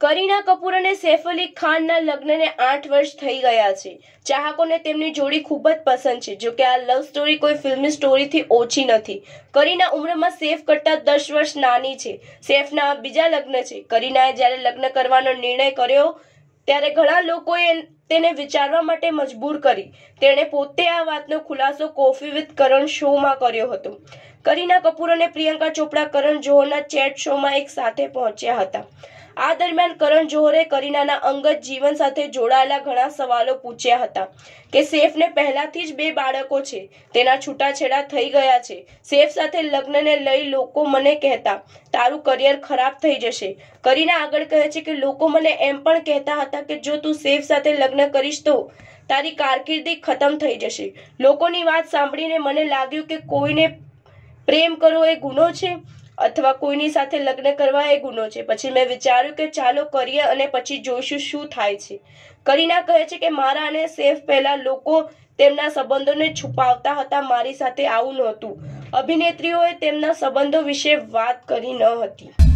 करीना कपूर और सैफ अली खान ना लग्न ने 8 वर्ष थई गया छे। चाहकोने तेमनी जोड़ी खूब ज पसंद छे। जो कि आ लव स्टोरी कोई फिल्मी स्टोरी थी ओछी नथी। करीना उम्र में सैफ करता 10 वर्ष नानी छे। सैफ ना बीजा लग्न छे। करीनाए ज्यारे लग्न करवानो निर्णय कर्यो त्यारे घणा लोकोए तेने विचारवा माटे मजबूर करी। तेणे पोते आ वातनो खुलासो कॉफी विथ करण शो में कर्यो हतो। करीना कपूर और प्रियंका चोपड़ा करण जोहरना चैट शो में एक साथे पहोंच्या हता। आ दरमियान करण जोहरे करीनाना अंगत जीवन साथे जोड़ायेला घणा सवालों पूछ्या हता के सैफने पहेलाथी ज 2 बाळको छे, तेना छूटाछेड़ा थई गया छे। सैफ साथे लग्नने लई लोको मने कहता तारू करियर खराब थई जशे। करीना आगळ कहे छे के लोको मने एम पण कहता हता के जो तू सैफ साथे लग्न करीश तो तारी कारकिर्दी खत्म थई जशे। लोकोनी वात सांभळीने मने लाग्युं के कोईने प्रेम करवो ए गुनो छे अथवा कोईनी साथे लग्न करवा ए गुनो छे। पछी मैं विचार्यु के चालो करीए अने पछी जोईशुं शुं थाय छे। करीना कहे छे के मारा अने सैफ पहेला लोको तेमना संबंधोने छुपावता हता, मारी साथे आवुं नहोतुं। अभिनेत्रीओए तेमना संबंधो विशे वात करी न हती।